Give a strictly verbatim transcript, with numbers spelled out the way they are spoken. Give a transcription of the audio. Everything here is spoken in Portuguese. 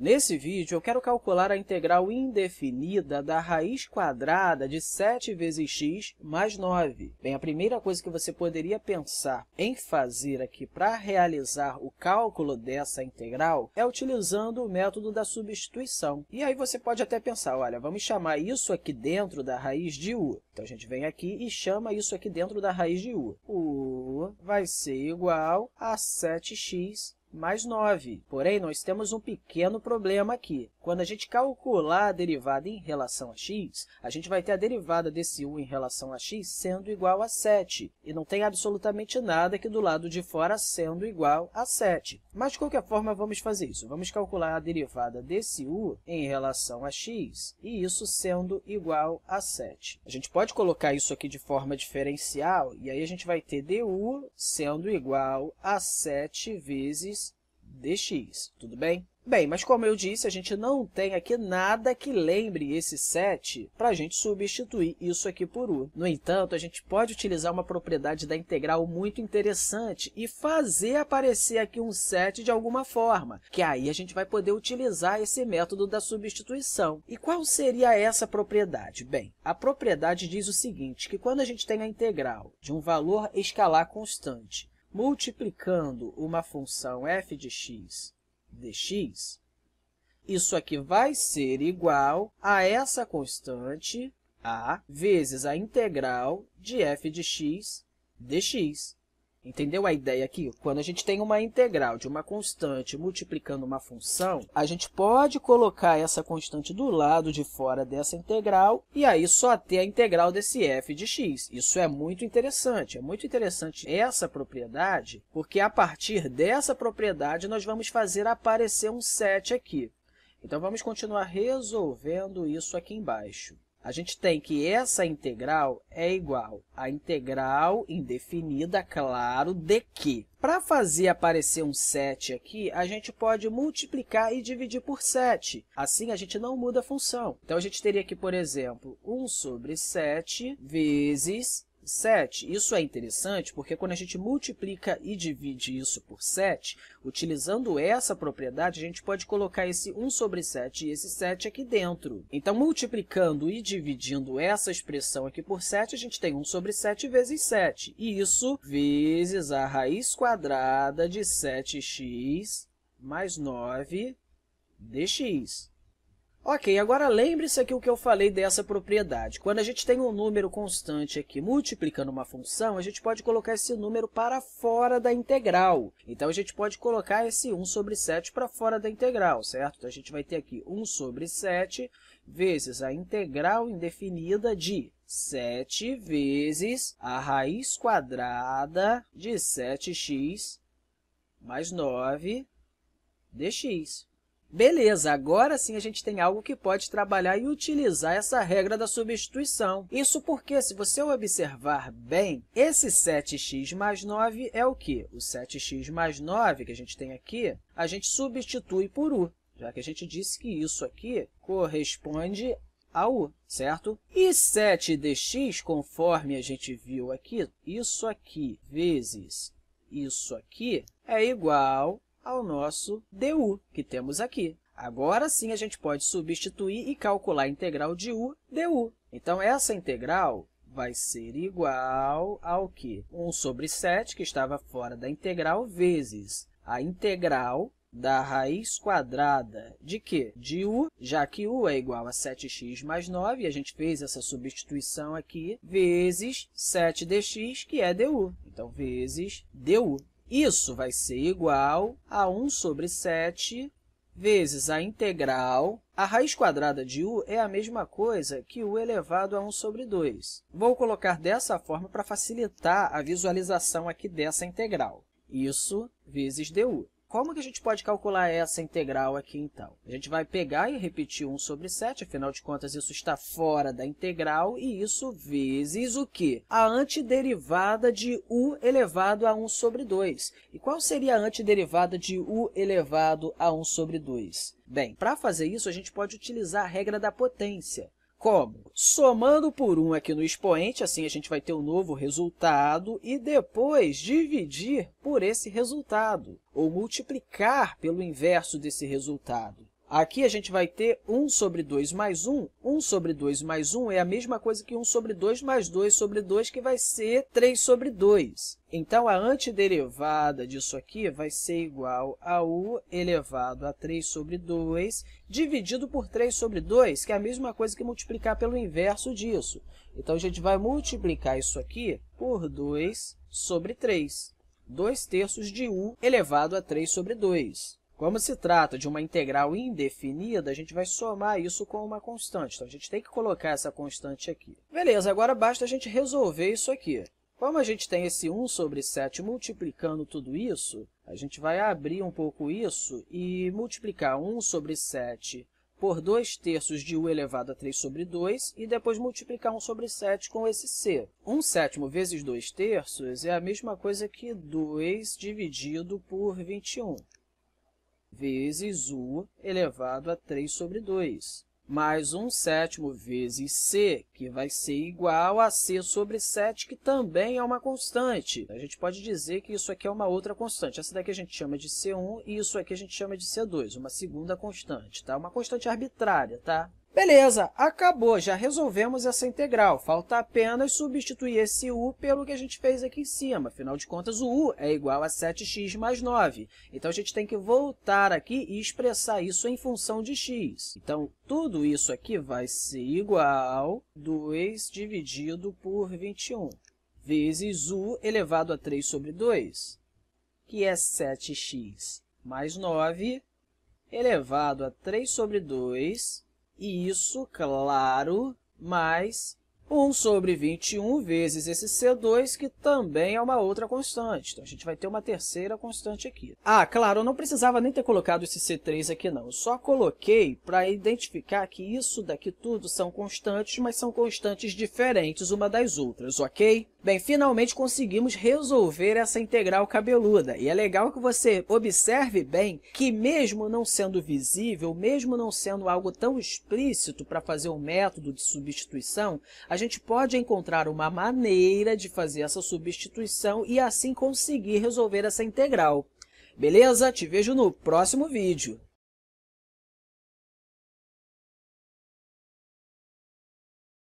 Nesse vídeo, eu quero calcular a integral indefinida da raiz quadrada de sete vezes x mais nove. Bem, a primeira coisa que você poderia pensar em fazer aqui para realizar o cálculo dessa integral é utilizando o método da substituição. E aí você pode até pensar, olha, vamos chamar isso aqui dentro da raiz de u. Então, a gente vem aqui e chama isso aqui dentro da raiz de u. u vai ser igual a sete x mais nove. Porém, nós temos um pequeno problema aqui. Quando a gente calcular a derivada em relação a x, a gente vai ter a derivada desse u em relação a x sendo igual a sete. E não tem absolutamente nada aqui do lado de fora sendo igual a sete. Mas, de qualquer forma, vamos fazer isso. Vamos calcular a derivada desse u em relação a x, e isso sendo igual a sete. A gente pode colocar isso aqui de forma diferencial, e aí a gente vai ter du sendo igual a sete vezes dx, tudo bem? Bem, mas como eu disse, a gente não tem aqui nada que lembre esse sete para a gente substituir isso aqui por u. No entanto, a gente pode utilizar uma propriedade da integral muito interessante e fazer aparecer aqui um sete de alguma forma, que aí a gente vai poder utilizar esse método da substituição. E qual seria essa propriedade? Bem, a propriedade diz o seguinte, que quando a gente tem a integral de um valor escalar constante, multiplicando uma função f de x dx, isso aqui vai ser igual a essa constante a vezes a integral de f de x dx. Entendeu a ideia aqui? Quando a gente tem uma integral de uma constante multiplicando uma função, a gente pode colocar essa constante do lado de fora dessa integral e aí só ter a integral desse f de x. Isso é muito interessante. É muito interessante essa propriedade, porque a partir dessa propriedade nós vamos fazer aparecer um sete aqui. Então, vamos continuar resolvendo isso aqui embaixo. A gente tem que essa integral é igual à integral indefinida, claro, de que? Para fazer aparecer um sete aqui, a gente pode multiplicar e dividir por sete. Assim, a gente não muda a função. Então, a gente teria aqui, por exemplo, um sobre sete vezes sete. Isso é interessante porque quando a gente multiplica e divide isso por sete, utilizando essa propriedade, a gente pode colocar esse um sobre sete e esse sete aqui dentro. Então, multiplicando e dividindo essa expressão aqui por sete, a gente tem um sobre sete vezes sete. E isso vezes a raiz quadrada de sete x mais nove dx. Ok, agora lembre-se aqui o que eu falei dessa propriedade. Quando a gente tem um número constante aqui multiplicando uma função, a gente pode colocar esse número para fora da integral. Então, a gente pode colocar esse um sobre sete para fora da integral, certo? Então, a gente vai ter aqui um sobre sete vezes a integral indefinida de sete vezes a raiz quadrada de sete x mais nove dx. Beleza, agora sim a gente tem algo que pode trabalhar e utilizar essa regra da substituição. Isso porque, se você observar bem, esse sete x mais nove é o quê? O sete x mais nove que a gente tem aqui, a gente substitui por u, já que a gente disse que isso aqui corresponde a u, certo? E sete dx, conforme a gente viu aqui, isso aqui vezes isso aqui é igual ao nosso du, que temos aqui. Agora sim, a gente pode substituir e calcular a integral de u du. Então, essa integral vai ser igual ao quê? um sobre sete, que estava fora da integral, vezes a integral da raiz quadrada de quê? De u, já que u é igual a sete x mais nove, e a gente fez essa substituição aqui, vezes sete dx, que é du. Então, vezes du. Isso vai ser igual a um sobre sete vezes a integral. A raiz quadrada de u é a mesma coisa que u elevado a um sobre dois. Vou colocar dessa forma para facilitar a visualização aqui dessa integral. Isso vezes du. Como que a gente pode calcular essa integral aqui, então? A gente vai pegar e repetir um sobre sete, afinal de contas, isso está fora da integral, e isso vezes o quê? A antiderivada de u elevado a um sobre dois. E qual seria a antiderivada de u elevado a um sobre dois? Bem, para fazer isso, a gente pode utilizar a regra da potência. Como? Somando por um aqui no expoente, assim a gente vai ter um novo resultado, e depois dividir por esse resultado, ou multiplicar pelo inverso desse resultado. Aqui a gente vai ter um sobre dois mais um. um sobre dois mais um é a mesma coisa que um sobre dois mais dois sobre dois, que vai ser três sobre dois. Então, a antiderivada disso aqui vai ser igual a u elevado a três sobre dois dividido por três sobre dois, que é a mesma coisa que multiplicar pelo inverso disso. Então, a gente vai multiplicar isso aqui por dois sobre três, dois terços de u elevado a três sobre dois. Como se trata de uma integral indefinida, a gente vai somar isso com uma constante. Então, a gente tem que colocar essa constante aqui. Beleza, agora basta a gente resolver isso aqui. Como a gente tem esse um sobre sete multiplicando tudo isso, a gente vai abrir um pouco isso e multiplicar um sobre sete por dois terços de u elevado a três sobre dois e depois multiplicar um sobre sete com esse c. um sétimo vezes dois terços é a mesma coisa que dois dividido por vinte e um. Vezes u elevado a três sobre dois, mais um sétimo vezes c, que vai ser igual a c sobre sete, que também é uma constante. A gente pode dizer que isso aqui é uma outra constante. Essa daqui a gente chama de c um e isso aqui a gente chama de c dois, uma segunda constante, tá? Uma constante arbitrária, tá? Beleza, acabou, já resolvemos essa integral. Falta apenas substituir esse u pelo que a gente fez aqui em cima. Afinal de contas, o u é igual a sete x mais nove. Então, a gente tem que voltar aqui e expressar isso em função de x. Então, tudo isso aqui vai ser igual a dois dividido por vinte e um, vezes u elevado a três sobre dois, que é sete x mais nove, elevado a três sobre dois... E isso, claro, mais um sobre vinte e um vezes esse c dois, que também é uma outra constante. Então, a gente vai ter uma terceira constante aqui. Ah, claro, eu não precisava nem ter colocado esse c três aqui, não. Eu só coloquei para identificar que isso daqui tudo são constantes, mas são constantes diferentes uma das outras, ok? Bem, finalmente conseguimos resolver essa integral cabeluda. E é legal que você observe bem que, mesmo não sendo visível, mesmo não sendo algo tão explícito para fazer um método de substituição, a gente pode encontrar uma maneira de fazer essa substituição e assim conseguir resolver essa integral. Beleza? Te vejo no próximo vídeo.